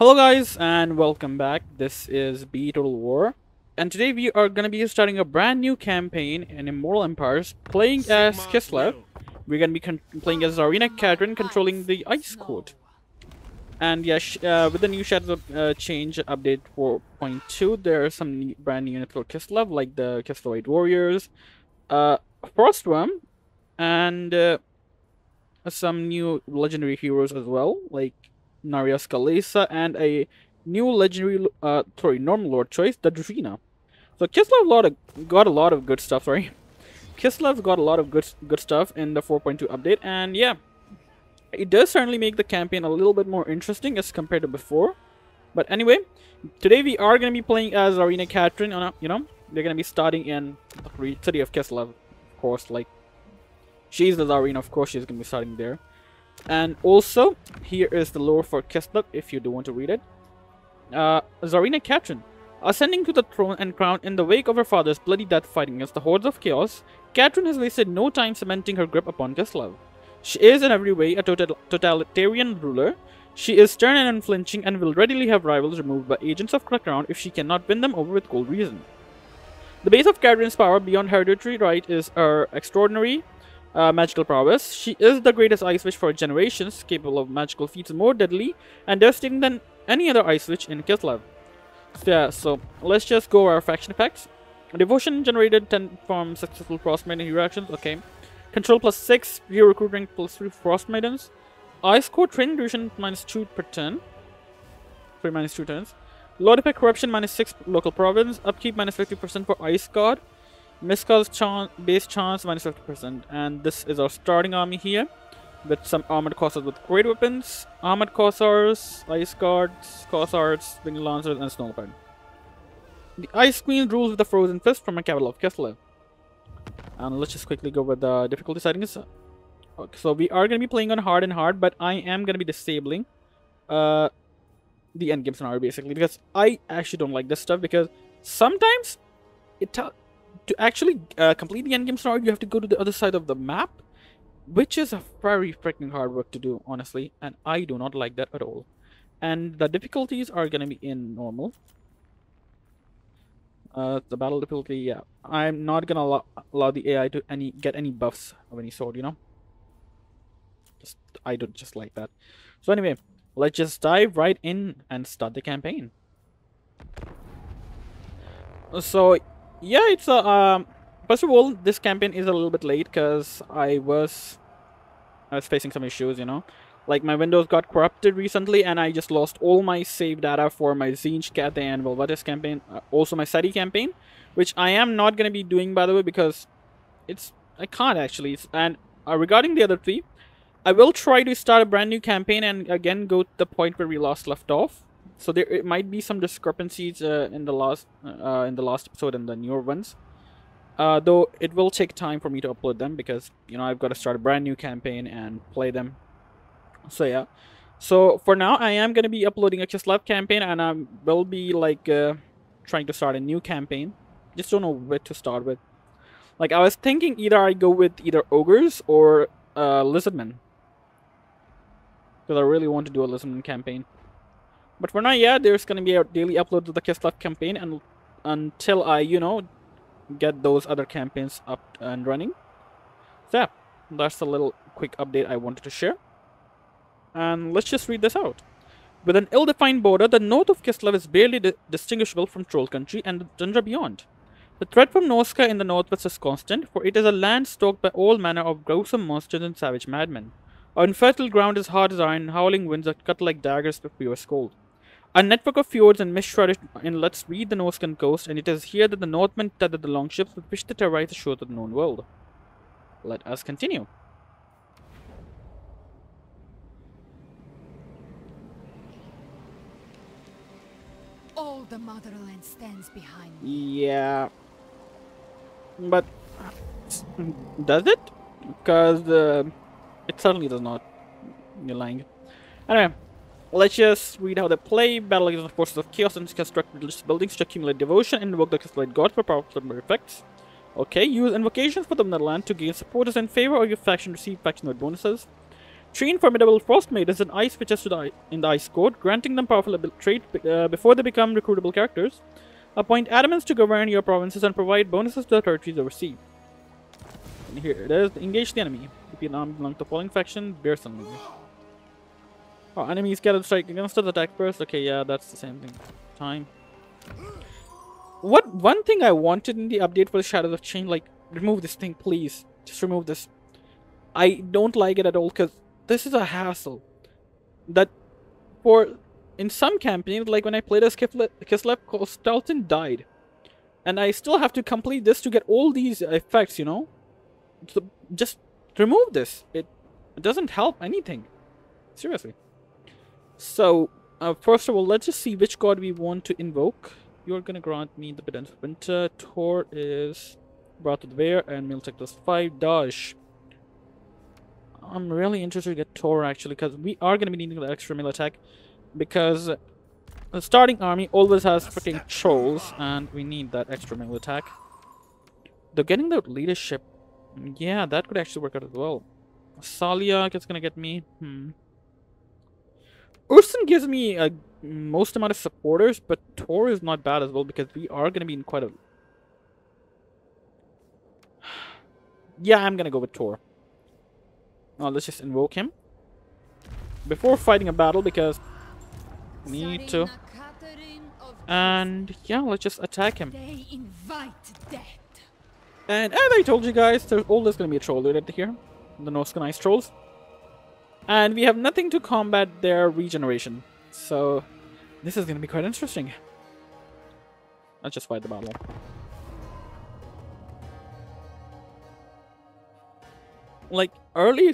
Hello guys and welcome back. This is Beetle War and today we are going to be starting a brand new campaign in Immortal Empires playing as Kislev. We're going to be playing as Tzarina Katarin controlling the Ice Court. And yes, with the new Shadows of Change update 4.2 there are some brand new units for Kislev like the Kislevite Warriors, Frostworm and some new legendary heroes as well like Narya Scalesa and a new legendary, normal lord choice, the Drifina. So Kislev got a lot of good stuff. Kislev's got a lot of good stuff in the 4.2 update, and yeah, it does certainly make the campaign a little bit more interesting as compared to before. But anyway, today we are gonna be playing as Tzarina Katarin. They're gonna be starting in the city of Kislev, of course. Like she's the Tzarina, of course, she's gonna be starting there. And also, here is the lore for Kislev, if you do want to read it. Tzarina Katarin. Ascending to the throne and crown in the wake of her father's bloody death fighting against the hordes of chaos, Katarin has wasted no time cementing her grip upon Kislev. She is in every way a totalitarian ruler. She is stern and unflinching and will readily have rivals removed by agents of Krakron if she cannot win them over with cold reason. The base of Katarin's power beyond hereditary right is her extraordinary magical prowess. She is the greatest ice witch for generations, capable of magical feats more deadly and devastating than any other ice witch in Kislev. So let's just go over our faction effects. Devotion generated 10 from successful frost maiden interactions. Okay. Control +6, view recruit rank +3 frost maidens. Ice Court training duration -2 per turn. -2 turns. Lord effect corruption -6 local province. Upkeep -50% for Ice God. Miska's base chance -50%, and this is our starting army here with some armored Kossars with great weapons, armored Kossars, ice guards, Kossars, wing lancers, and snowpad. The Ice Queen rules with the frozen fist from a capital of Kislev. And let's just quickly go with the difficulty settings. Okay, so we are going to be playing on hard and hard, but I am going to be disabling the endgame scenario basically because I actually don't like this stuff because sometimes it. To actually complete the endgame scenario, you have to go to the other side of the map, which is a very freaking hard work to do, honestly, and I do not like that at all. And the difficulties are gonna be in normal. The battle difficulty, yeah. I'm not gonna allow the AI to get any buffs of any sort, I don't just like that. So anyway, let's just dive right in and start the campaign. So. Yeah, it's a first of all, this campaign is a little bit late because I was facing some issues, like my Windows got corrupted recently and I just lost all my save data for my Zinj, Cat and Velvetis campaign, also my Seti campaign, which I am not going to be doing, by the way, because I can't actually. Regarding the other three, I will try to start a brand new campaign and again go to the point where we left off. So there might be some discrepancies in the last episode and the newer ones, though it will take time for me to upload them because I've got to start a brand new campaign and play them. So yeah, so for now I am going to be uploading a Kislev campaign and I will be trying to start a new campaign. Just don't know what to start with. Like I was thinking either I go with either ogres or lizardmen because I really want to do a lizardman campaign. But for now, yeah, there's going to be a daily upload to the Kislev campaign and until I, get those other campaigns up and running. So yeah, that's a little quick update I wanted to share. And let's just read this out. With an ill-defined border, the north of Kislev is barely distinguishable from Troll country and the tundra beyond. The threat from Norsca in the northwest is constant, for it is a land stalked by all manner of gruesome monsters and savage madmen. On fertile ground as hard as iron, howling winds that cut like daggers with fierce cold. A network of fjords and mist-shrouded inlets read the Norscan coast, and it is here that the Northmen tethered the long ships with which they terrorized the shores of the known world. Let us continue. All the motherland stands behind me. Yeah. But does it? Because it certainly does not. You're lying. Anyway. Let's just read how they play. Battle against the forces of chaos and construct religious buildings to accumulate devotion and invoke the Kislevite gods for powerful effects. Okay, use invocations for the motherland to gain supporters in favor of your faction, receive factional bonuses. Sheen, formidable Frostmaid, is an ice witches in the Ice Court, granting them powerful trait before they become recruitable characters. Appoint adamants to govern your provinces and provide bonuses to the territories overseas. And here it is. Engage the enemy. Repeat an army belong to the following faction. Bear Sun. Oh, enemies scattered strike against us. Attack first. Okay, yeah, that's the same thing. Time. What one thing I wanted in the update for the Shadows of Change, like, remove this thing, please. Just remove this. I don't like it at all because this is a hassle. That for in some campaigns, like when I played as Kislev, Kostalton died, and I still have to complete this to get all these effects. You know, so just remove this. It doesn't help anything. Seriously. So first of all, let's just see which god we want to invoke. You're gonna grant me the Pedant of Winter. Tor is brought to the bear and Miltech does 5 dash. I'm really interested to get Tor actually because we are going to be needing the extra melee attack because the starting army always has freaking trolls and we need that extra melee attack. Though getting the leadership, yeah, that could actually work out as well. Salyak is going to get me. Ursun gives me a most amount of supporters, but Tor is not bad as well because we are going to be in quite a... Yeah, I'm going to go with Tor. Now let's just invoke him before fighting a battle because we need to. And yeah, let's just attack him. And as I told you guys, there's always going to be a troll right here, the Norsca ice trolls. And we have nothing to combat their regeneration, so this is going to be quite interesting. Let's just fight the battle. Like early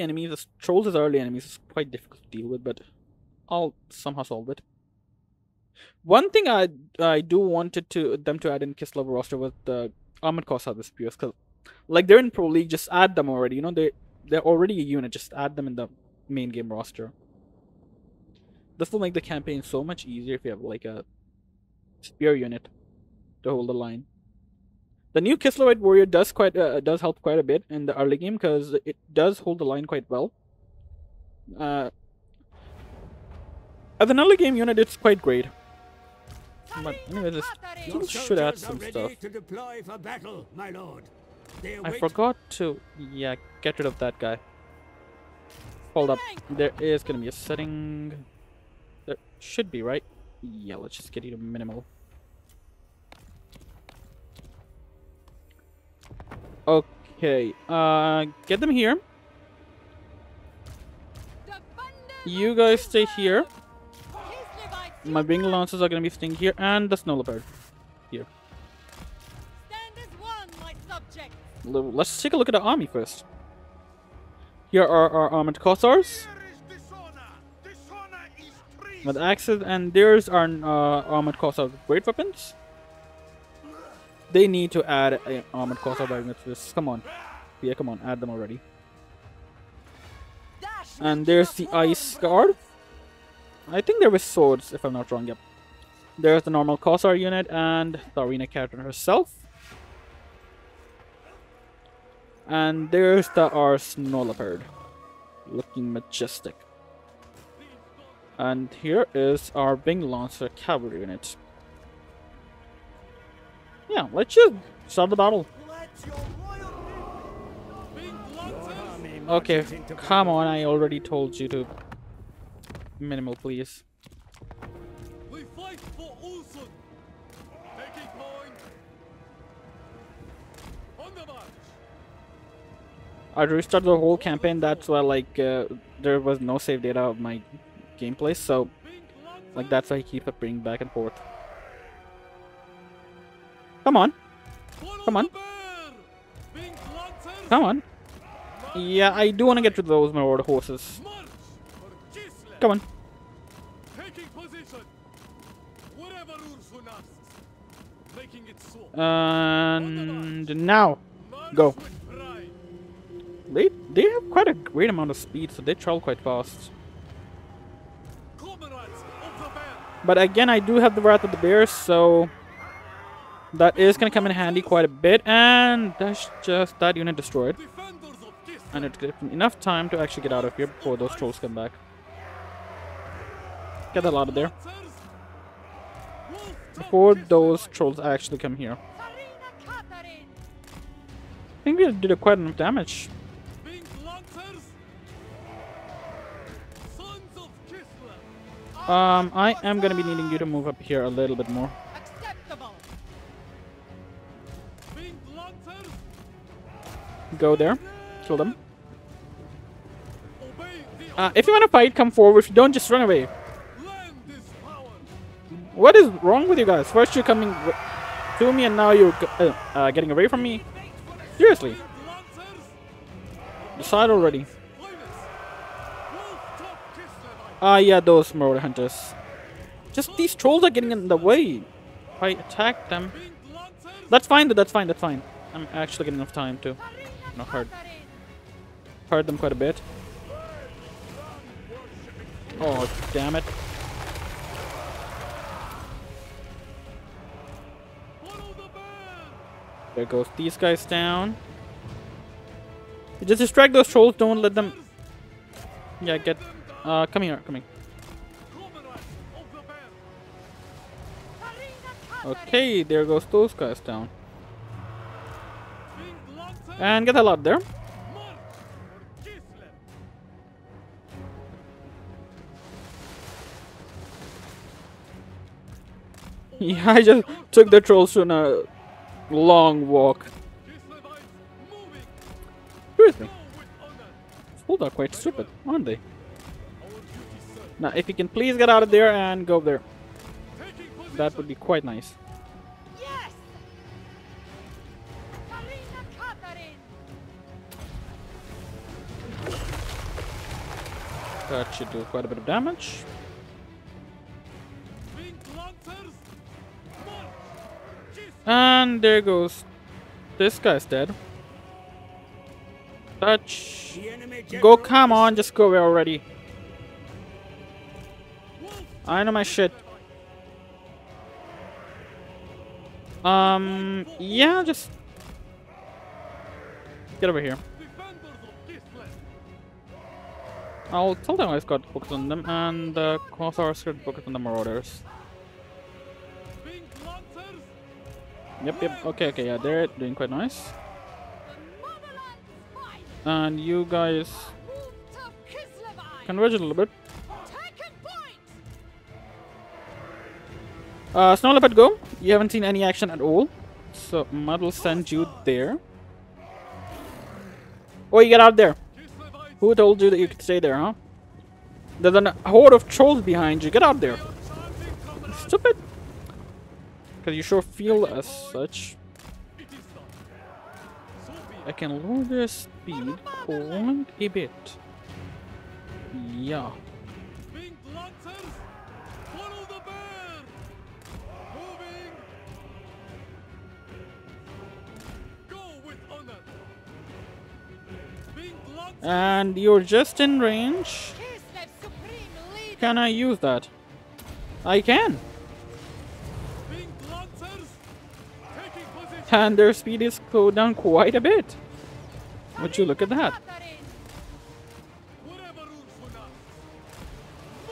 enemies, trolls as early enemies is quite difficult to deal with, but I'll somehow solve it. One thing I do wanted to them to add in Kislev roster was the armored Kossars spears, because like they're in Pro League, just add them already. You know they're already a unit, just add them in the main game roster. This will make the campaign so much easier if you have like a spear unit to hold the line. The new Kislevite Warrior does help quite a bit in the early game because it does hold the line quite well. As an early game unit, it's quite great. But anyway, this should add some stuff. For battle, my lord. I forgot to get rid of that guy. Hold up, there is gonna be a setting. There should be, right? Yeah, let's just get you to minimal. Okay, get them here. You guys stay here. My wing launchers are gonna be staying here, and the snow leopard here. Let's take a look at the army first. Here are our armored Kossars with axes, and there's our armored Kossars with great weapons. They need to add an armored Corsair wagon to this. Come on. Yeah, come on. Add them already. And there's the Ice Guard. I think there were swords, if I'm not wrong. Yep. There's the normal Corsair unit and Tzarina Katarin herself. And there's our Snow Leopard. Looking majestic. And here is our Wing Lancer Cavalry unit. Yeah, let's just start the battle. Okay, come on, I already told you to minimal, please. We fight for Ursun. Taking point. On the march. I restarted the whole campaign, that's why like there was no save data of my gameplay, so like that's why I keep bringing back and forth. Come on. Come on. Come on. Yeah, I do want to get rid of those maraud horses. Come on. And now. Go. They have quite a great amount of speed, so they travel quite fast. But again, I do have the Wrath of the Bears, so... that is going to come in handy quite a bit, and that's just that unit destroyed. and it'll give them enough time to actually get out of here before those trolls come back. Get that out of there. Before those trolls actually come here. I think we did quite enough damage. I am going to be needing you to move up here a little bit more. Go there. Kill them. If you want to fight, come forward. If you don't, just run away. What is wrong with you guys? First you're coming to me and now you're getting away from me? Seriously. Decide already. Yeah, those murder hunters. Just these trolls are getting in the way. If I attack them... That's fine, that's fine, that's fine. I'm actually getting enough time to hurt them quite a bit. Oh, damn it. There goes these guys down. You just distract those trolls, don't let them... Yeah, get... come here, come here. Okay, there goes those guys down. And get the hell out there. Yeah, I just took the trolls on a long walk. Seriously. Trolls are quite stupid, aren't they? Now, if you can please get out of there and go there. That would be quite nice. Yes. That should do quite a bit of damage. And there goes. This guy's dead. Touch. Go, come on, just go away already. I know my shit. Yeah, just... Get over here. I'll tell them I've got focus on them, and the Kossars got focus on the Marauders. Yep, yep, okay, okay, yeah, they're doing quite nice. And you guys... Converge a little bit. Snow Leopard, go. You haven't seen any action at all. So, Mud will send you there. Oh, you get out there. Who told you that you could stay there, huh? There's a horde of trolls behind you. Get out there. Stupid. Because you sure feel as such. I can lower their speed quite a bit. Yeah. And you're just in range. Can I use that? I can. And their speed is slowed down quite a bit. Would you look at that?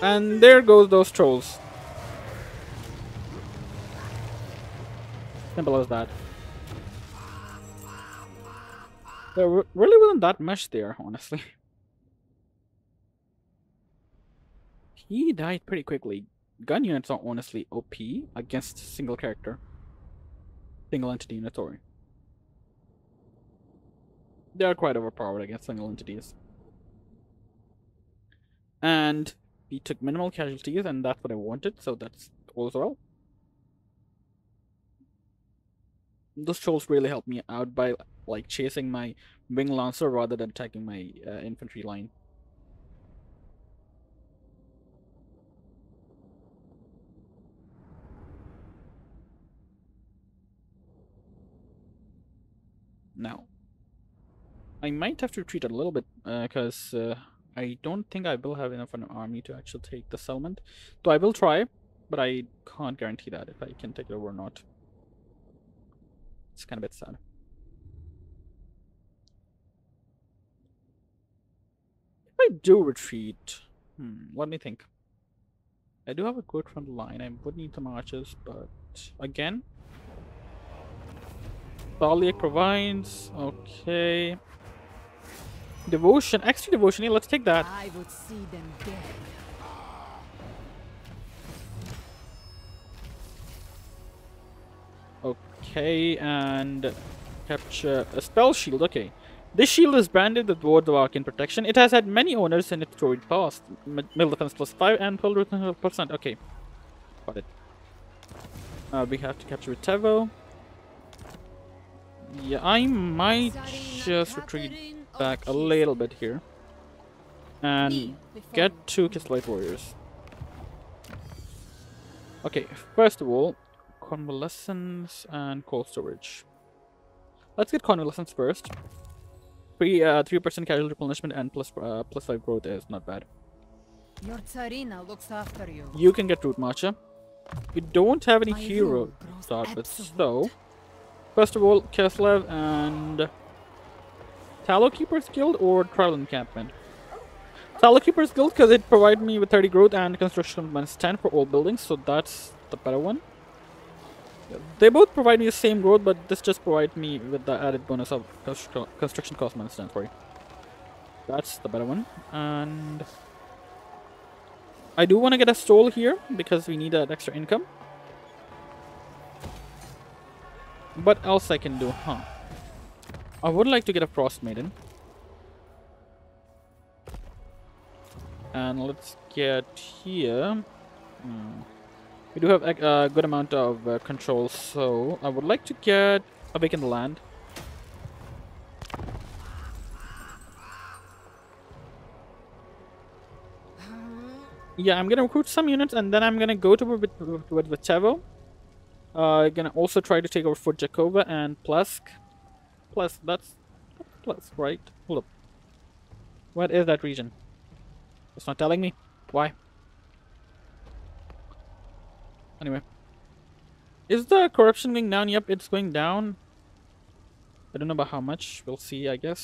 And there goes those trolls. Simple as that. There really wasn't that much there, honestly. He died pretty quickly. Gun units are honestly OP against single character. Single entity units, sorry. They are quite overpowered against single entities. And he took minimal casualties, and that's what I wanted, so that's all as well. Those trolls really helped me out by like chasing my wing lancer rather than attacking my infantry line. Now, I might have to retreat a little bit because I don't think I will have enough of an army to actually take the settlement. Though I will try, but I can't guarantee that if I can take it over or not. It's kind of a bit sad. I do retreat. Let me think. I do have a good front line. I would need some archers, but again, Salyak provides. Okay. Devotion, extra devotion. Yeah, let's take that. I would see them dead. Okay, and capture a spell shield. Okay, this shield is branded with Ward of Arcane Protection. It has had many owners in its storied past. Middle defense +5 and 12%. Okay, got it. We have to capture a Tevo. Yeah, I might just retreat back a little bit here and get to Kislevite Warriors. Okay, first of all, Convalescence and Cold Storage. Let's get Convalescence first. 3% casual replenishment and +5 growth is not bad. Your Tzarina looks after you. You can get Root Marcher. You don't have any hero to start with, so first of all, Kislev and Tallow Keeper's Guild or Trial Encampment? Tallow Keeper's Guild, because it provides me with 30 growth and construction -10 for all buildings, so that's the better one. They both provide me the same growth, but this just provides me with the added bonus of construction cost -10 for you. That's the better one. And I do want to get a stole here because we need that extra income. What else I can do, huh? I would like to get a Frost Maiden. And let's get here. We do have a good amount of control, so I would like to get a vacant land. Yeah, I'm gonna recruit some units and then I'm gonna go to with Vitevo. I'm gonna also try to take over Fort Jakova and Plesk. Plus, that's plus, right? Hold up. What is that region? It's not telling me. Why? Anyway. Is the corruption going down? Yep, it's going down. I don't know about how much. We'll see, I guess.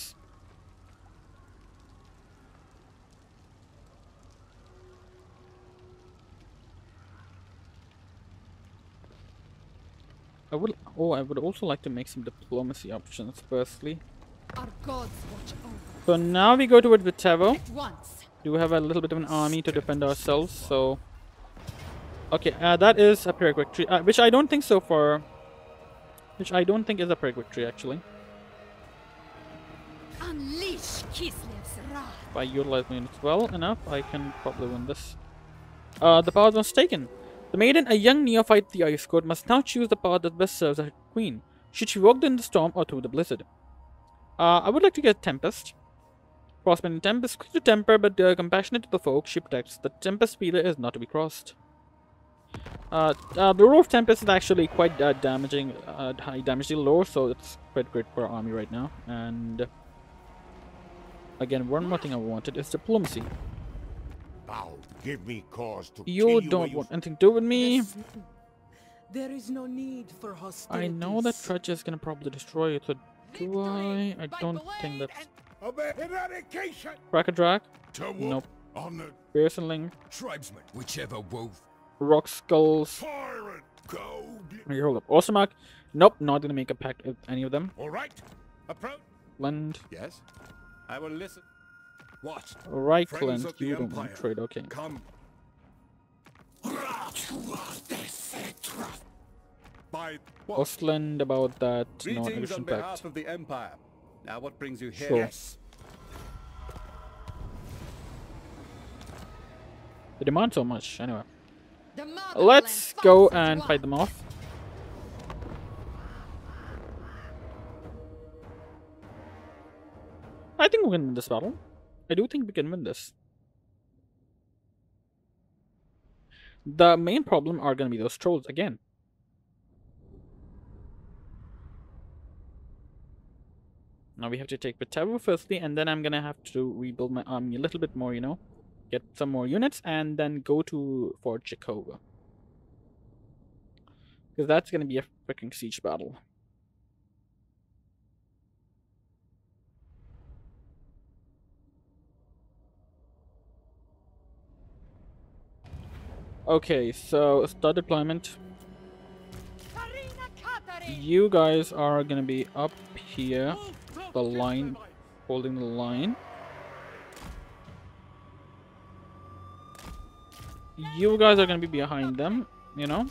I would also like to make some diplomacy options firstly. Our gods watch over. So now we go to it with Tevo. Do have a little bit of an army to defend ourselves, so okay, that is a pyrrhic victory, which I don't think so far, which I don't think is a pyrrhic victory actually. Unleash Kislev's wrath. If I utilize my units well enough, I can probably win this. The power was taken. The maiden, a young neophyte the Ice Court, must now choose the path that best serves her queen. Should she walk in the storm or through the blizzard? I would like to get Tempest. Frostman and Tempest, quick to temper, but compassionate to the folk she protects. The Tempest Feeder is not to be crossed. The role of Tempest is actually quite damaging, high damage deal low, so it's quite great for our army right now. And again, one more thing I wanted is diplomacy. Give me cause to you don't want anything to do with me. There is no need for hostility. I know that Trudge is gonna probably destroy it, so do I don't think that's Krakadrak? Nope. Beersenling. Tribesman, whichever wolf. Rock Skulls. Okay, hold up. Ostermark. Nope, not gonna make a pact with any of them. Alright. Approach. Lend. Yes. I will listen. What? Reikland, you don't want to trade, okay. Come. Ostland about that non-aggression pact. Of the Empire. Now what brings you here? Sure. Yes. They demand so much, anyway. Let's go and fight them off. I think we're gonna win this battle. I do think we can win this. The main problem are going to be those trolls again. Now we have to take Pitero firstly, and then I'm going to have to rebuild my army a little bit more, you know. Get some more units, and then go to Fort Chicova. Because that's going to be a freaking siege battle. Okay, so start deployment. You guys are gonna be up here, the line, holding the line. You guys are gonna be behind them, you know.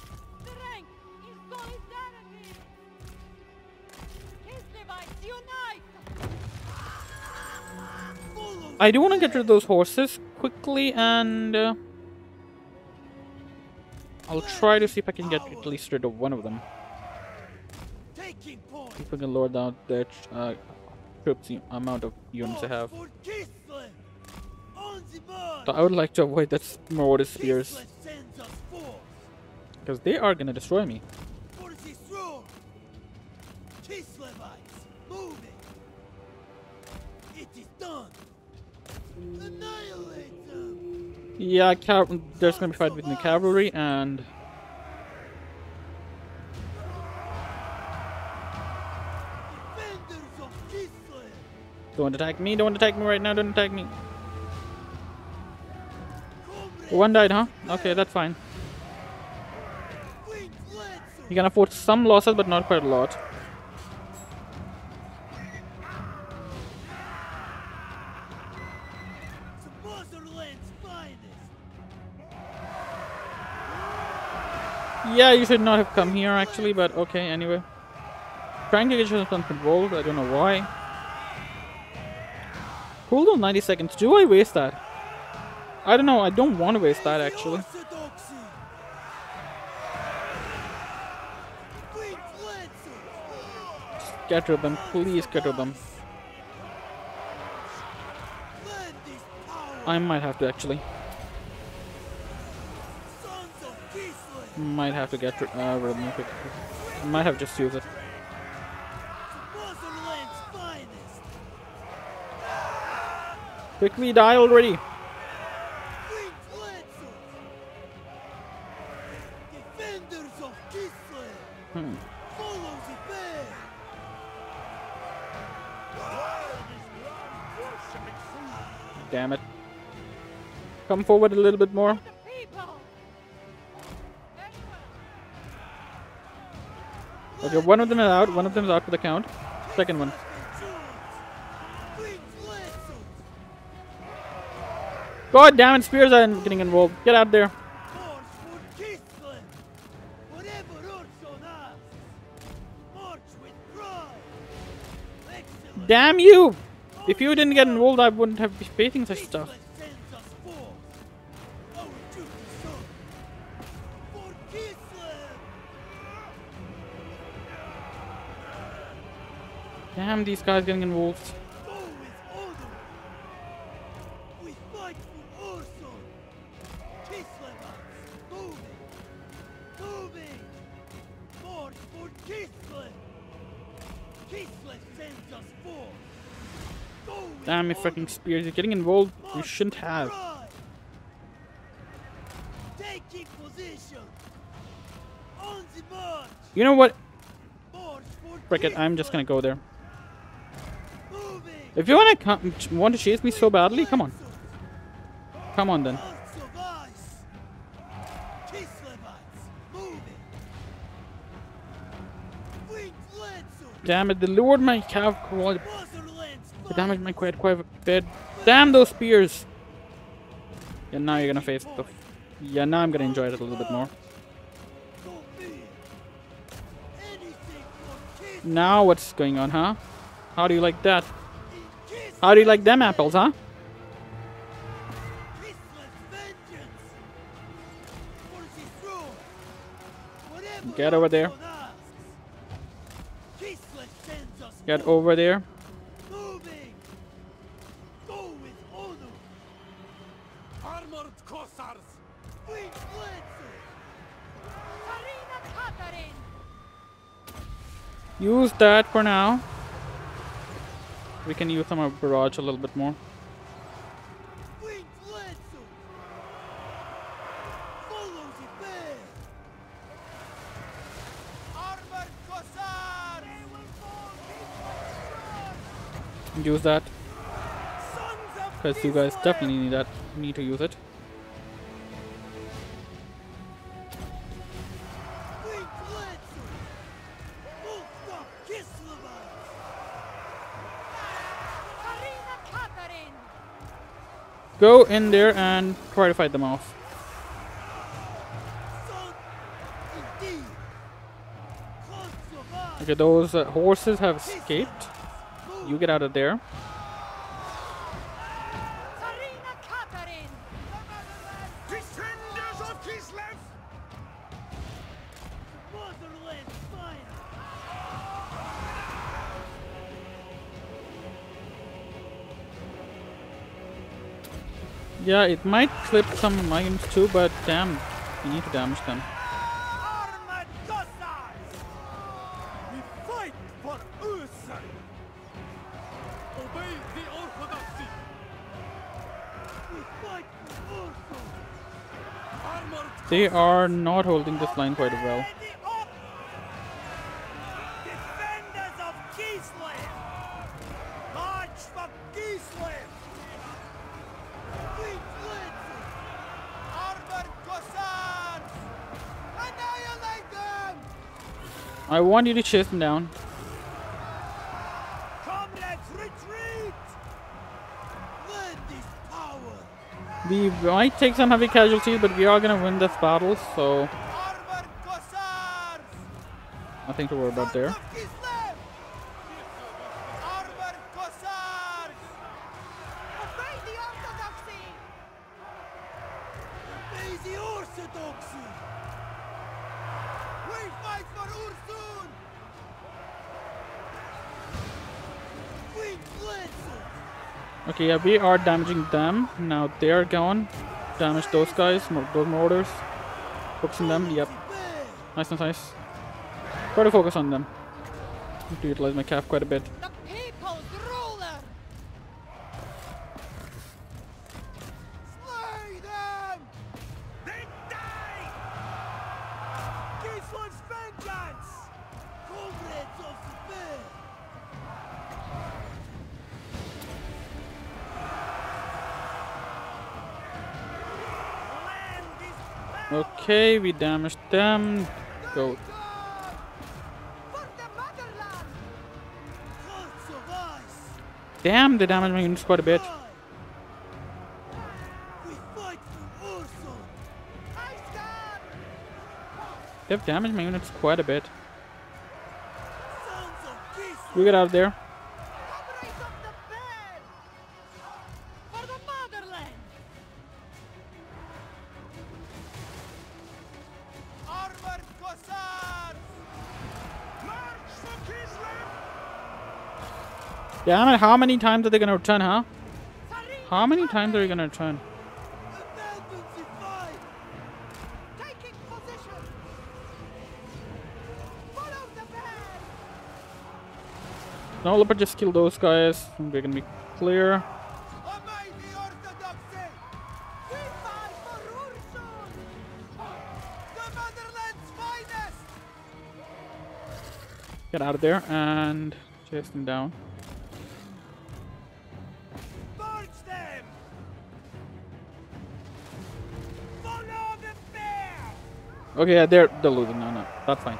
I do want to get rid of those horses quickly, and I'll try to see if I can get at least rid of one of them. If we can lower down their troops, the amount of units I have. But I would like to avoid that Marauder Spears, because they are going to destroy me. Yeah, there's going to be a fight between the cavalry and... Don't attack me, don't attack me right now, don't attack me. One died, huh? Okay, that's fine. You can afford some losses, but not quite a lot. Yeah, you should not have come here actually, but okay, anyway. Trying to get yourself uncontrolled, I don't know why. Hold on 90 seconds, do I waste that? I don't know, I don't want to waste that actually. Scatter them, please scatter them. I might have to actually. Might have to get rid of them quick. Might have just used it. Quickly die already! Damn it. Come forward a little bit more. Okay, one of them is out, one of them is out for the count. Second one. God damn it, spears are getting involved. Get out there. Damn you! If you didn't get involved, I wouldn't have been facing such stuff. Damn, these guys getting involved. Damn, your fucking spears, you're getting involved. You shouldn't have. You know what? Frick it, I'm just gonna go there. If you want to chase me so badly, come on. Come on then. Damn it, they lured my cav quad. They damaged my quad quite a bit. Damn those spears! Yeah, now you're gonna face the... Yeah, now I'm gonna enjoy it a little bit more. Now what's going on, huh? How do you like that? How do you like them apples, huh? Get over there. Get over there. Use that for now. We can use some of barrage a little bit more. Use that, because you guys definitely need to use it. go in there and try to fight them off. Okay, those horses have escaped. You get out of there. Tzarina Katarin, Defenders of Kislev. Motherland fire. Yeah, it might clip some of my units too, but damn, you need to damage them. They are not holding this line quite well. Defenders of Kislev! March for Kislev! Armored Kossars! Annihilate them! I want you to chase them down. Comrades, retreat! Learn this power! We might take some heavy casualties, but we are going to win this battle, so nothing to worry about there. Okay, yeah, we are damaging them. Now they're gone. Damage those guys, those mortars. Focus on them, yep. Nice, nice, nice. Try to focus on them. I need to utilize my cap quite a bit. The people's ruler. Slay them! They die! Kislev vengeance! Comrades of despair! Okay, we damaged them. Go. Damn, they damaged my units quite a bit. They've damaged my units quite a bit. We get out of there. Damn it, how many times are they gonna return, huh? How many times are you gonna return? Now let us just kill those guys. We're gonna be clear. Get out of there and chase them down. Okay, yeah, they're losing. No, that's fine.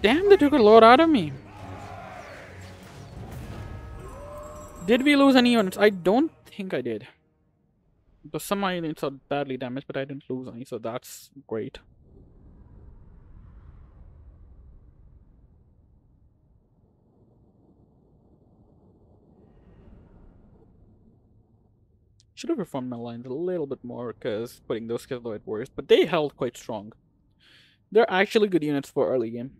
Damn, they took a lot out of me. Did we lose any units? I don't think I did. But some of my units are badly damaged, but I didn't lose any, so that's great. Should have reformed my lines a little bit more because putting those Kislevite Warriors, but they held quite strong. They're actually good units for early game.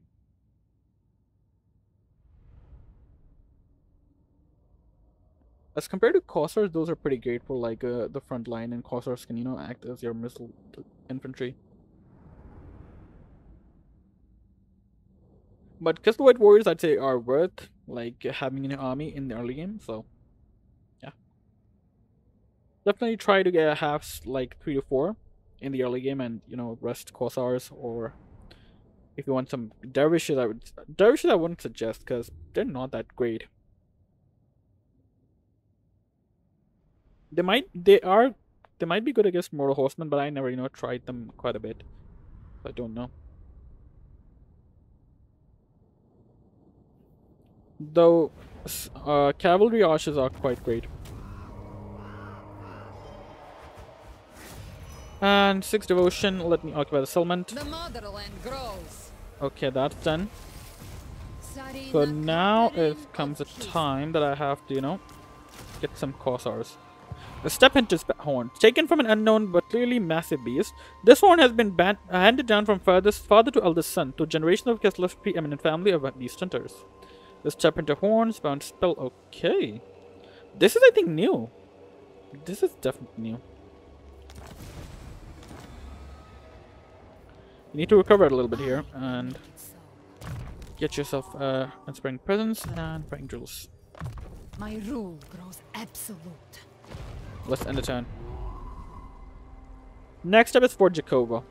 As compared to Kossars, those are pretty great for like the front line, and Kossars can, you know, act as your missile infantry. But Kislevite Warriors, I'd say, are worth like having an army in the early game. So definitely try to get halves like 3 to 4 in the early game, and you know, rest Kossars, or if you want some dervishes, I wouldn't suggest because they're not that great. They might be good against mortal horsemen, but I never, you know, tried them quite a bit, so I don't know. Though cavalry archers are quite great. And 6 devotion, let me occupy the settlement. The motherland grows. Okay, that's done. So now it comes a time that I have to, you know, get some Kossars. The step into horn. Taken from an unknown but clearly massive beast, this horn has been handed down from father to eldest son to generation of Kislev pre-eminent family of beast hunters. The step into horns, bound spell, okay. This is, I think, new. This is definitely new. You need to recover it a little bit here and get yourself inspiring presence and praying drills. My rule grows absolute. Let's end the turn. Next up is Fort Jakova,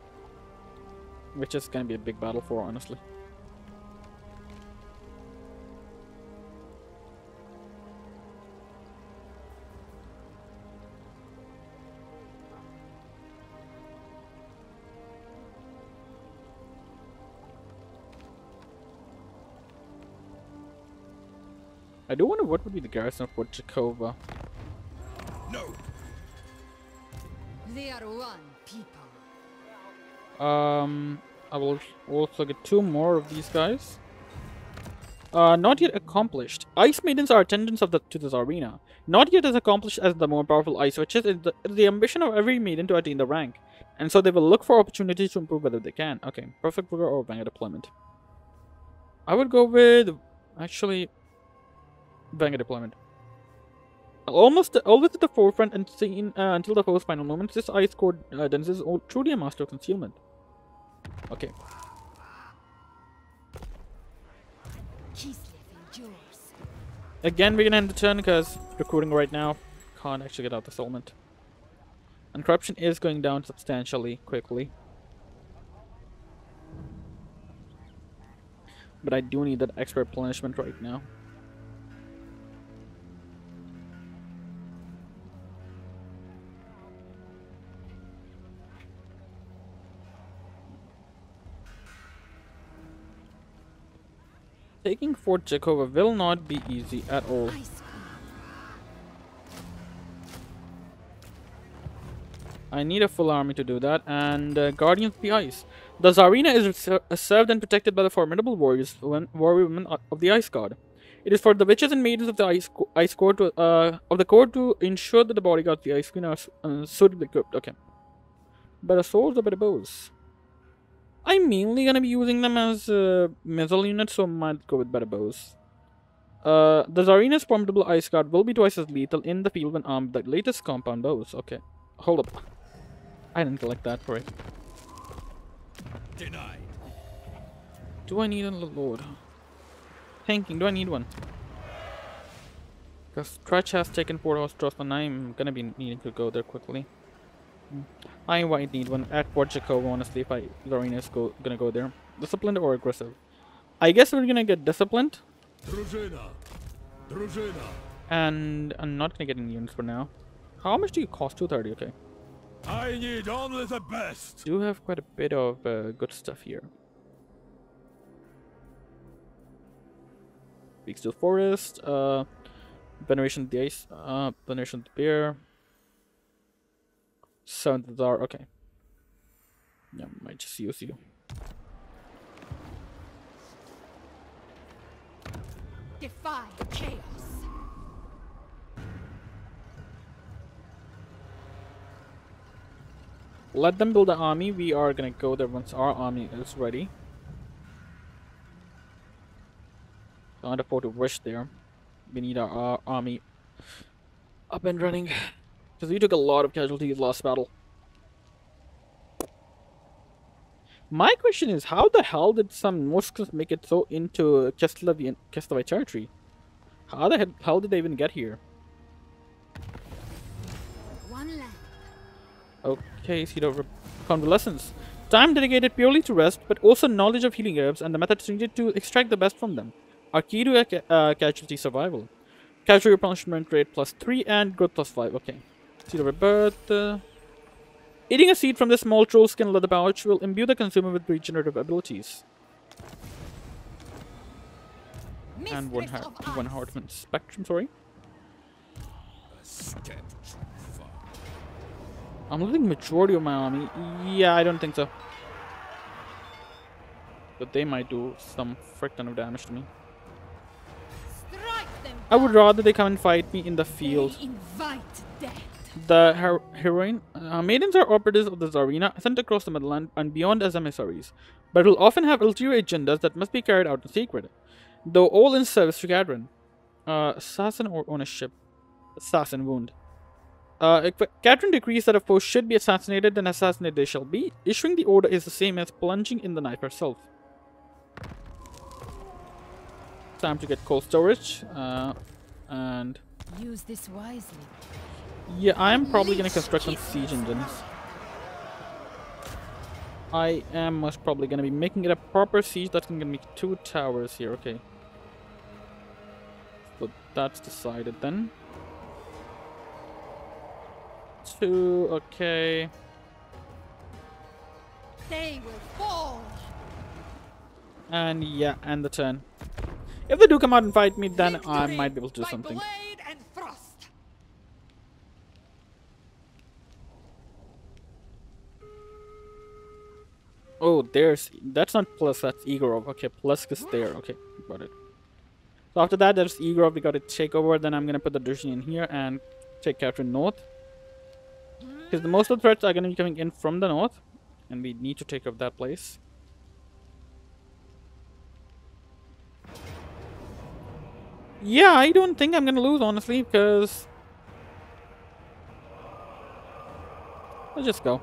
which is going to be a big battle for, honestly. I do wonder what would be the garrison for Chicova. No. They are one people. I will also get 2 more of these guys. Not yet accomplished. Ice maidens are attendants of to the Tzarina. Not yet as accomplished as the more powerful ice witches is the ambition of every maiden to attain the rank, and so they will look for opportunities to improve whether they can. Okay, perfect vigor or Vanga deployment. I would go with actually Vanga deployment. Always at the forefront and seen until the first final moments, this ice court dense is truly a master of concealment. Okay. Again, we're gonna end the turn because recruiting right now can't actually get out the settlement. And corruption is going down substantially quickly. But I do need that extra replenishment right now. Taking Fort Jakova will not be easy at all. I need a full army to do that, and Guardians of the Ice. The Tzarina is served and protected by the formidable warrior women of the Ice God. It is for the witches and maidens of the Ice Court to ensure that the bodyguards of the Ice Queen are suitably equipped. Okay, better swords or better bows? I'm mainly gonna be using them as missile units, so might go with better bows. The Tzarina's formidable ice guard will be twice as lethal in the field when armed with the latest compound bows. Okay, hold up. I didn't collect that for it. Denied. Do I need a lord? Thinking, do I need one? Because Crutch has taken Fort Hostrov and I'm gonna be needing to go there quickly. I might need one at Fort Chicova, honestly, if Tzarina is gonna go there. Disciplined or aggressive? I guess we're gonna get disciplined. Drifina. And I'm not gonna get any units for now. How much do you cost? 230, okay. I need only the best. Do have quite a bit of good stuff here. Big Steel Forest, Veneration of the Ice, Veneration of the Bear. 7th Tsar, okay. Yeah, might just use you. Defy chaos. Let them build an army. We are gonna go there once our army is ready. Can't afford to rush there. We need our army up and running. Because we took a lot of casualties last battle. My question is, how the hell did some Norscas make it so into Kislevite territory? How the hell did they even get here? Okay, Cedar Convalescence. Time dedicated purely to rest, but also knowledge of healing herbs and the methods needed to extract the best from them are key to casualty survival. Casualty replenishment rate +3 and growth +5. Okay. Seed of Rebirth. Eating a seed from this small troll skin leather pouch will imbue the consumer with regenerative abilities. And one Hartman Spectrum, sorry. I'm losing majority of my army. Yeah, I don't think so. But they might do some frick ton of damage to me. I would rather they come and fight me in the field. The heroine, maidens are operatives of the Tzarina, sent across the motherland and beyond as emissaries, but will often have ulterior agendas that must be carried out in secret, though all in service to Krakron. Assassin or ownership? Assassin wound. Krakron decrees that if posts should be assassinated, then assassinated they shall be. Issuing the order is the same as plunging in the knife herself. Time to get cold storage, and use this wisely. Yeah, I'm probably gonna construct some siege engines. I am most probably gonna be making it a proper siege that's gonna make 2 towers here. Okay, so that's decided then. 2. Okay. They will fall. And yeah, and the turn. If they do come out and fight me, then victory I might be able to do something. And frost. Oh, there's... That's not Plesk, that's Igorov. Okay, Plesk is there. Okay, got it. So after that, there's Igorov. We got to take over. Then I'm going to put the Drifina in here and take Krakron north. Because most of the threats are going to be coming in from the north. And we need to take up that place. Yeah, I don't think I'm gonna lose, honestly, because... Let's just go.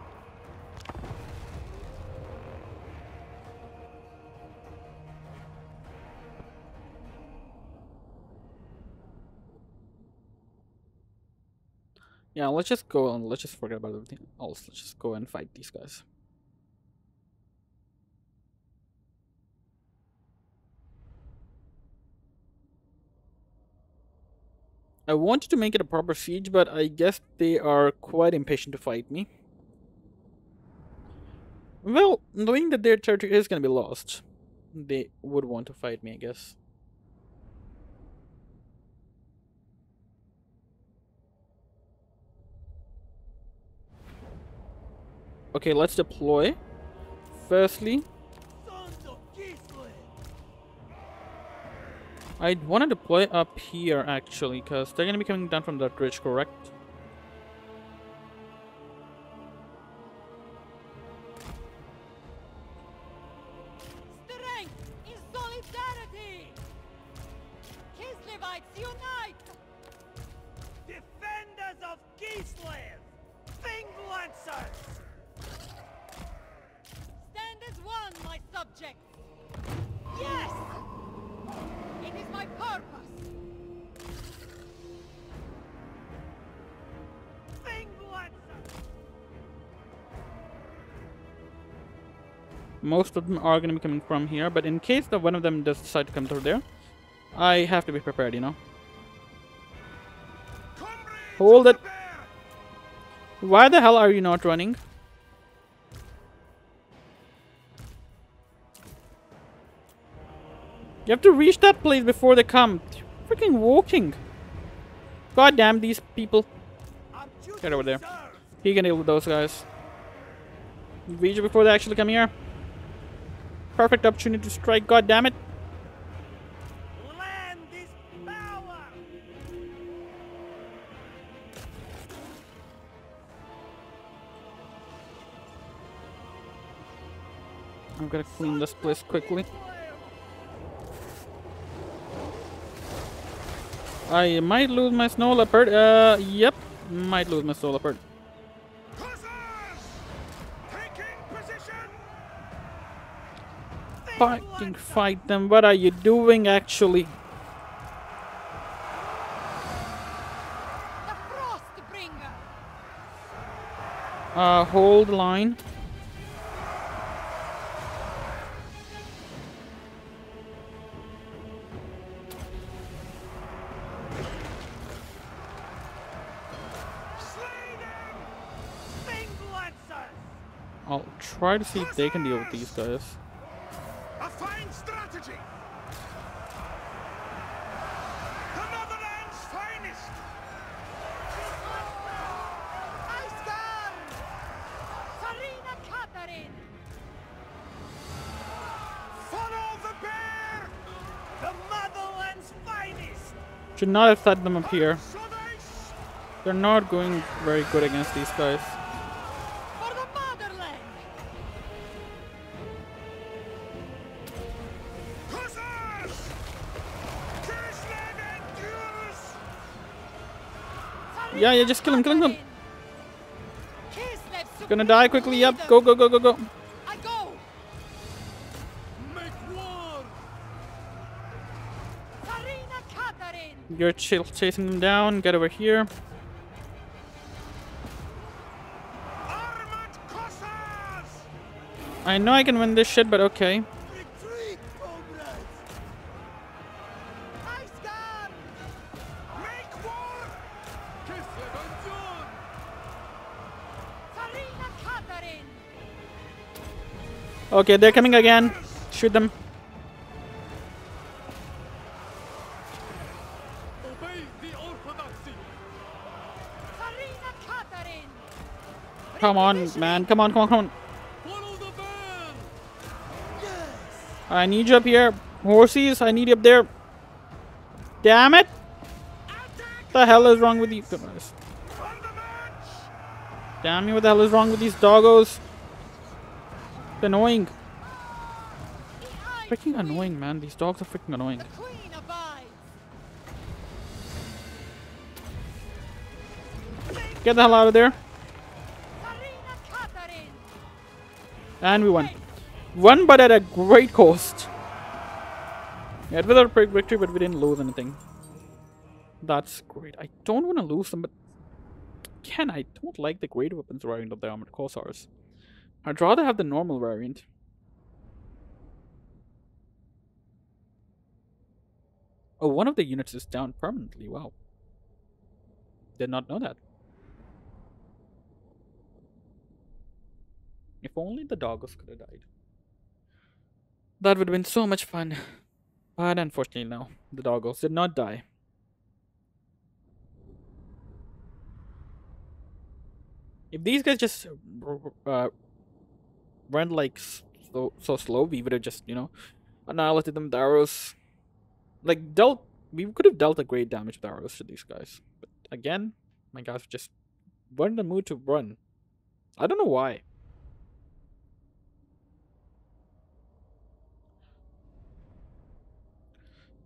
Yeah, let's just go and let's just forget about everything else. Let's just go and fight these guys. I wanted to make it a proper siege, but I guess they are quite impatient to fight me. Well, knowing that their territory is going to be lost, they would want to fight me, I guess. Okay, let's deploy. Firstly, I want to deploy up here actually, because they're going to be coming down from that ridge, correct? Strength is solidarity! Kislevites unite! Defenders of Kislev! Finglancers! Stand as one, my subjects! Yes! It is my purpose! Most of them are going to be coming from here, but in case that one of them does decide to come through there, I have to be prepared, you know. Hold it! Why the hell are you not running? You have to reach that place before they come. They're freaking walking. God damn these people. Get over there. He can deal with those guys. Reach it before they actually come here. Perfect opportunity to strike, god damn it. Land is power. I'm gonna clean this place quickly. I might lose my snow leopard. Yep, might lose my snow leopard. Fucking fight them! What are you doing, actually? The Frostbringer. Hold line. Try to see if they can deal with these guys. A fine strategy. The Netherlands' finest. Ice Court. Should not have set them up here. They're not going very good against these guys. Yeah, just kill him, kill him, kill him. Gonna die quickly, yep. Go, go, go, go, go. You're chasing them down. Get over here. I know I can win this shit, but okay. Okay, they're coming again. Shoot them. Come on, man. Come on, come on, come on. I need you up here. Horses, I need you up there. Damn it. What the hell is wrong with you? Damn you, what the hell is wrong with these doggos? It's annoying. Freaking annoying, man. These dogs are freaking annoying. Get the hell out of there. And we won. Won, but at a great cost. Yeah, it was a great victory, but we didn't lose anything. That's great. I don't want to lose them, but... Again, I don't like the great weapons variant of the Armored Kossars. I'd rather have the normal variant. Oh, one of the units is down permanently. Wow. Did not know that. If only the doggos could have died. That would have been so much fun. But unfortunately, no. The doggos did not die. If these guys just... went like so slow, we would have just, you know, annihilated them with arrows. Like, we could have dealt a great damage with arrows to these guys. But again, my guys just weren't in the mood to run. I don't know why.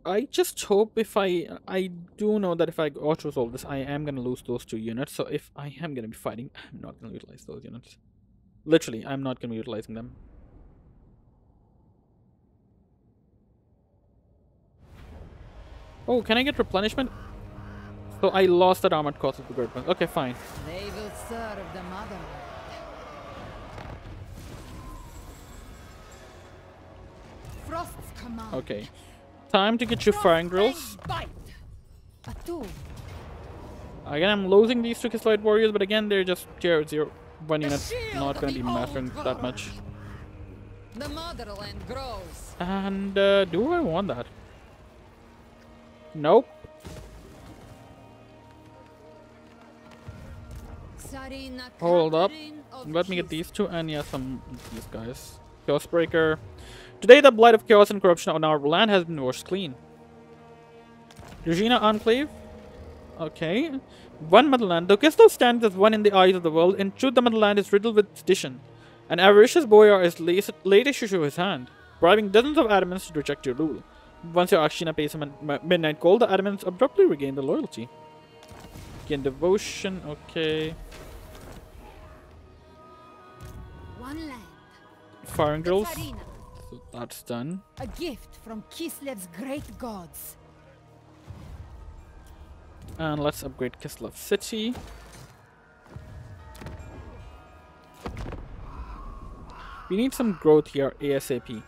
I just hope if I do know that if I auto resolve this, I am going to lose those two units. So if I am going to be fighting, I'm not going to utilize those units. Literally, I'm not going to be utilizing them. Oh, can I get replenishment? So I lost that armored cost of the bird. Okay, fine. They will serve the mother. Frost's command. Okay. Time to get your firing drills. Again, I'm losing these two Kislevite Warriors, but again, they're just tier 0. One unit's not going to be mattering that much. The motherland grows. And do I want that? Nope. Hold up. Let me get these two and yeah, some of these guys. Chaosbreaker. Today the blight of chaos and corruption on our land has been washed clean. Drifina Enclave. Okay. One motherland. Though Kislev stands as one in the eyes of the world, in truth the motherland is riddled with sedition. An avaricious boyar is laid issue to his hand, bribing dozens of adamants to reject your rule. Once your Akshina pays him a midnight call, the adamants abruptly regain their loyalty. Gain devotion, okay. Firing drills. So that's done. A gift from Kislev's great gods. And let's upgrade Kislev City. We need some growth here ASAP.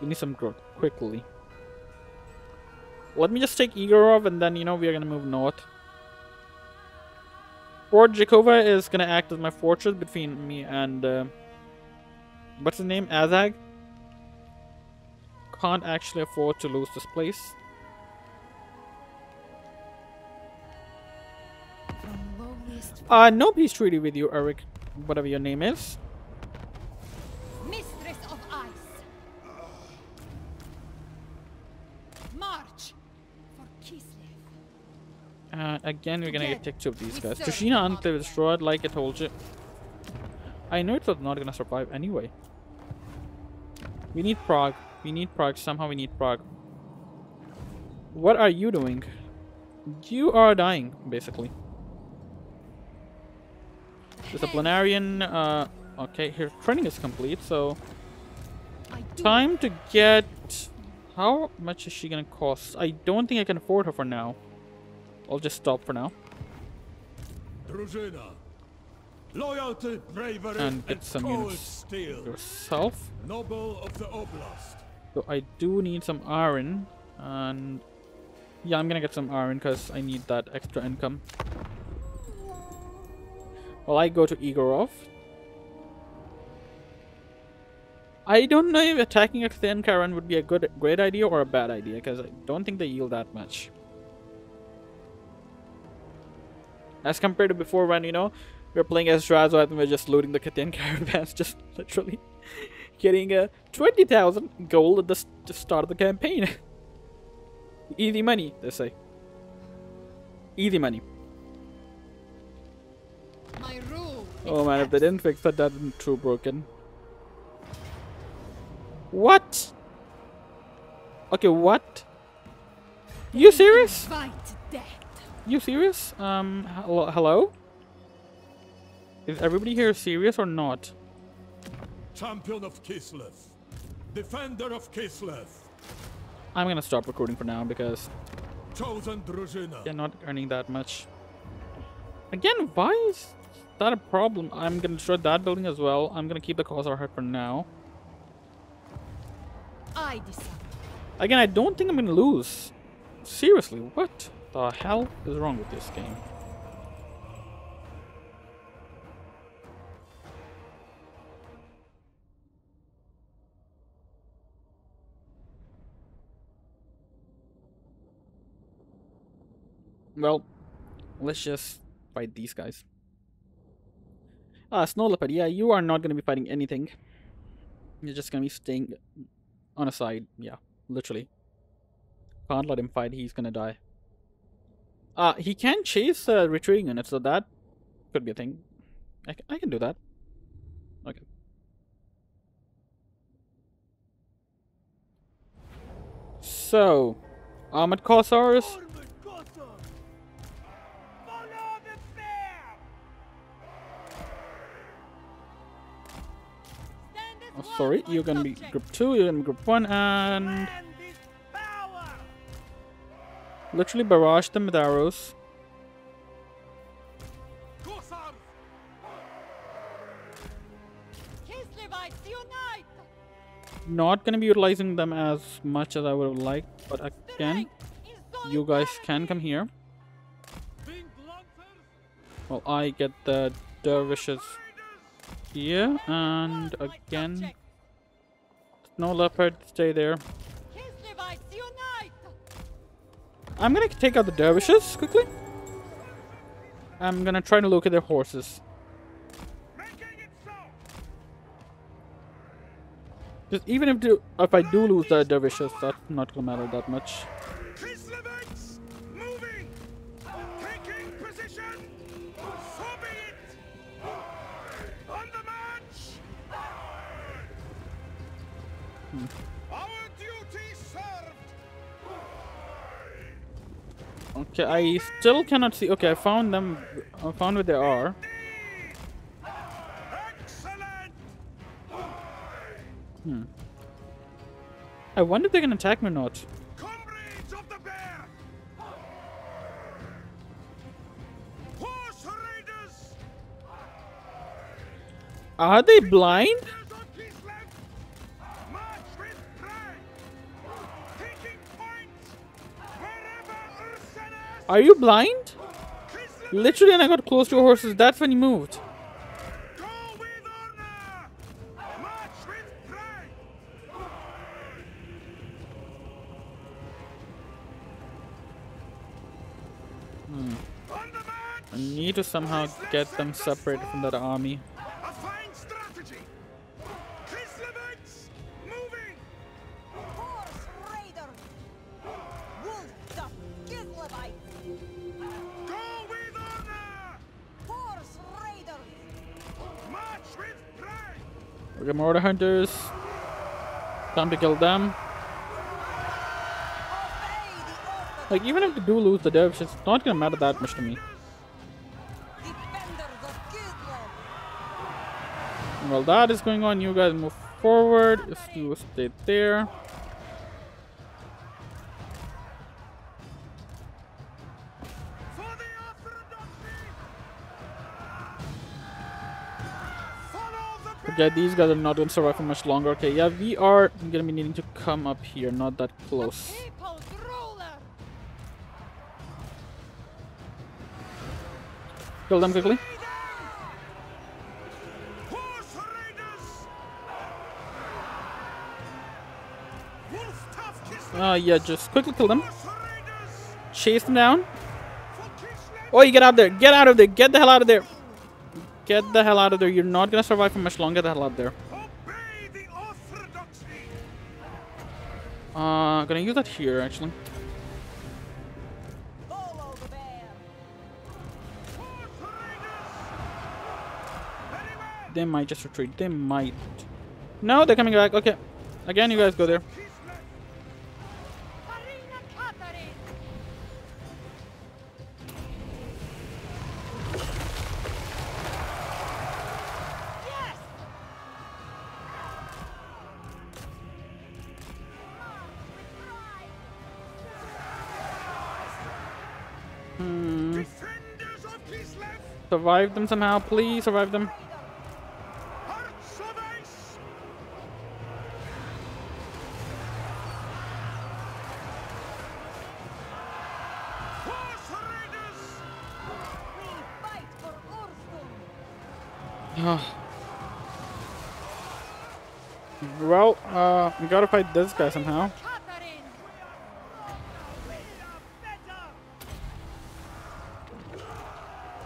We need some growth quickly. Let me just take Igorov and then, you know, we are going to move north. Fort Jakova is going to act as my fortress between me and... what's his name? Azag. Can't actually afford to lose this place. No peace treaty with you, Eric. Whatever your name is. Mistress of Ice. March. Again, we're gonna take two of these guys. Tzarina Enclave destroyed, like I told you. I know it's not gonna survive anyway. We need Prague. We need Prague. Somehow we need Prague. What are you doing? You are dying, basically. There's a planarian. Okay, her training is complete, so time to get. How much is she gonna cost? I don't think I can afford her for now. I'll just stop for now. Loyalty, bravery, and get some units steel. Yourself. Noble of the Oblast. So I do need some iron, and yeah, I'm gonna get some iron because I need that extra income. Well, I go to Igorov. I don't know if attacking a Fen Karen would be a great idea or a bad idea because I don't think they yield that much. As compared to before when, you know, we were playing as Drazo and we were just looting the Katarin caravans, just literally getting 20,000 gold at the start of the campaign. Easy money, they say. Easy money. My rule oh man, if they didn't fix that, that'd be too broken. What? Okay, what? You serious? You serious? Hello? Is everybody here serious or not? Champion of Kislev. Defender of Kislev. I'm gonna stop recruiting for now because chosen Drifina. They're not earning that much. Again, why is that a problem? I'm gonna destroy that building as well. I'm gonna keep the Kossar hut for now. I decide. Again, I don't think I'm gonna lose. Seriously, what? The hell is wrong with this game? Well, let's just fight these guys. Ah, Snow Leopard, yeah, you are not gonna be fighting anything. You're just gonna be staying on a side, yeah, literally. Can't let him fight, he's gonna die. He can chase retreating units, so that could be a thing. I can do that. Okay. So, Armored Kossars. Oh, sorry, you're gonna be group 2, you're gonna be group 1, and literally barrage them with arrows. Not gonna be utilizing them as much as I would have liked, but again, you guys can come here. Well, I get the dervishes here, and again, Snow Leopard, stay there. I'm gonna take out the dervishes quickly. I'm gonna try to locate their horses. Because even if I do lose the dervishes, that's not gonna matter that much. Okay, I still cannot see. Okay, I found them. I found where they are. I wonder if they can attack me or not. Are they blind? Are you blind? Literally, and I got close to your horses. That's when you moved. I need to somehow get them separated from that army. We got more hunters. Time to kill them. Like, even if they do lose the devs, it's not gonna matter that much to me. And while that is going on, you guys move forward. If you stay there. Yeah, these guys are not going to survive for much longer. Okay, yeah, we are going to be needing to come up here. Not that close. Kill them quickly. Yeah, just quickly kill them. Chase them down. Oh, you get out there. Get out of there. Get the hell out of there. Get the hell out of there. You're not going to survive for much longer. Get the hell out there. I'm going to use that here, actually. They might just retreat. They might. No, they're coming back. Okay. Again, you guys go there. Survive them somehow, please survive them. Well, we gotta fight this guy somehow.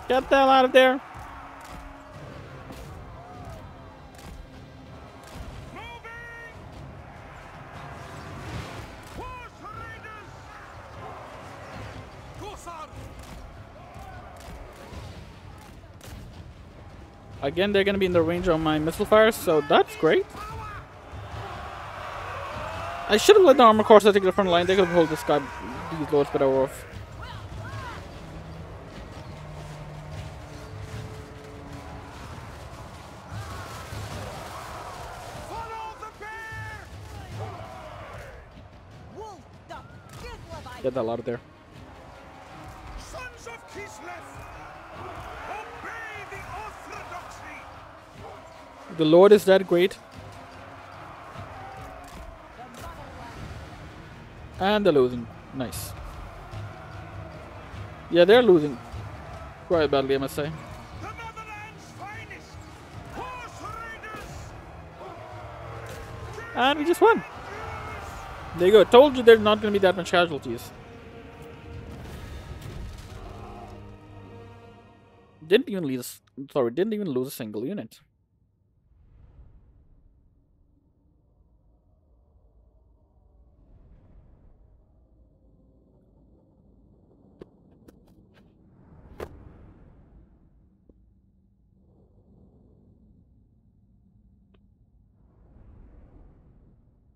Get the hell out of there! Again, they're gonna be in the range of my missile fires, so that's great. I should have let the armor corps take the front line. They could have pulled this guy, these lords better off. Get that lot of there. Sons of Kislev, obey the orthodoxy. The Lord is that great. And they're losing. Nice. Yeah, they're losing quite badly, I must say. And we just won. There you go. Told you there's not going to be that much casualties. Didn't even lose a single unit.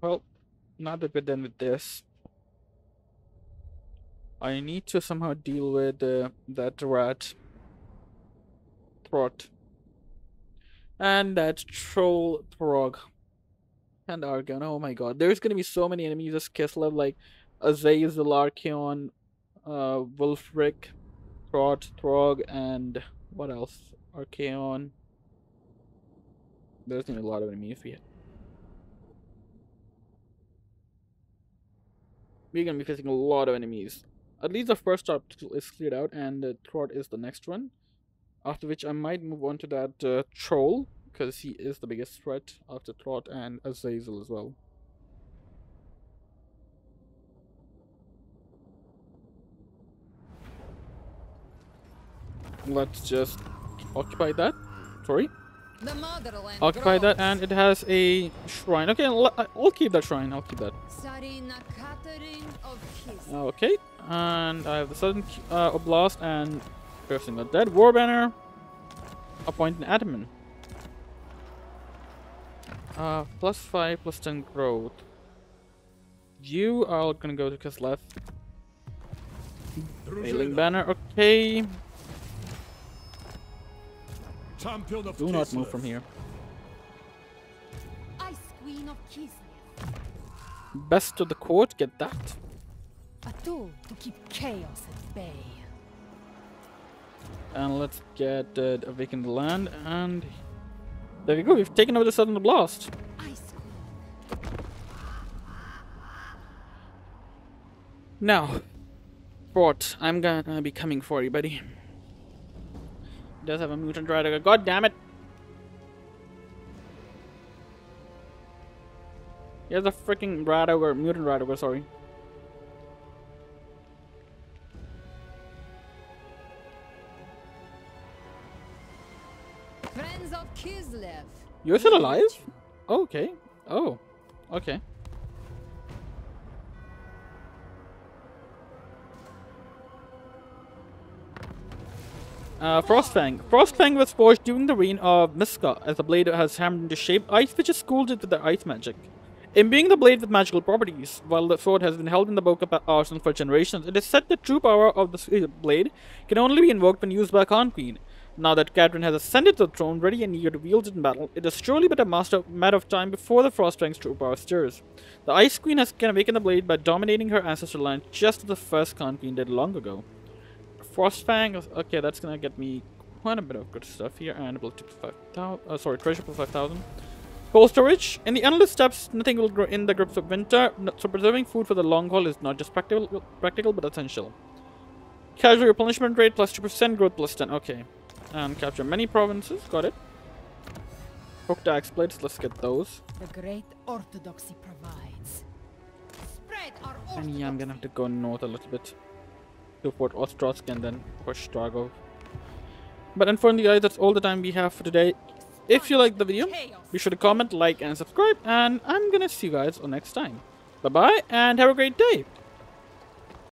Well, now that we're done with this, I need to somehow deal with that rat Throt and that troll Throg and Archeon. Oh my god, there's gonna be so many enemies as Kislev, like Azazel, Archeon, Wolfric, Throt, Throg, and what else? Archeon. There's gonna be a lot of enemies here. We're going to be facing a lot of enemies. At least the first obstacle is cleared out and Throt is the next one. After which I might move on to that troll, because he is the biggest threat after Throt and Azazel as well. Let's just occupy that. Sorry. Occupy that, and it has a shrine. Okay, I'll keep that shrine. I'll keep that. Tzarina Katarin of Kislev. Okay, and I have the Southern Oblast and piercing the dead war banner. Appoint an admin. Plus 5, plus 10 growth. You are all gonna go to Kislev. Failing banner, okay. Do not move from here. Best to the court, get that. A tool to keep chaos at bay. And let's get a vacant land, and there we go. We've taken over the Southern Blast. Now, Fort, I'm gonna be coming for you, buddy. He does have a mutant rider. God damn it! He has a freaking mutant rider. Sorry. Friends of Kislev. You're still alive? Okay. Oh. Okay. Frostfang was forged during the reign of Miska, as the blade has hammered into shape ice, which is cooled with their ice magic. Imbuing the blade with magical properties, while the sword has been held in the book of Arsenal for generations, it is said the true power of the blade can only be invoked when used by a Khan Queen. Now that Katarin has ascended to the throne, ready and eager to wield it in battle, it is surely but a matter of time before the Frostfang's true power stirs. The Ice Queen has awakened the blade by dominating her ancestral land, just as the first Khan Queen did long ago. Frostfang, okay, that's gonna get me quite a bit of good stuff here, and we'll tip 5,000, sorry, treasure plus 5,000. Cold storage. In the endless steps, nothing will grow in the grips of winter, so preserving food for the long haul is not just practical but essential. Casual replenishment rate plus 2%, growth plus 10, okay. And capture many provinces, got it. Hooked axe plates, let's get those. The great orthodoxy provides. Spread our orthodoxy. And yeah, I'm gonna have to go north a little bit. To Fort Ostrotsk and then push Dragov. But unfortunately guys, that's all the time we have for today. If you liked the video, be sure to comment, like and subscribe, and I'm gonna see you guys all next time. Bye bye and have a great day!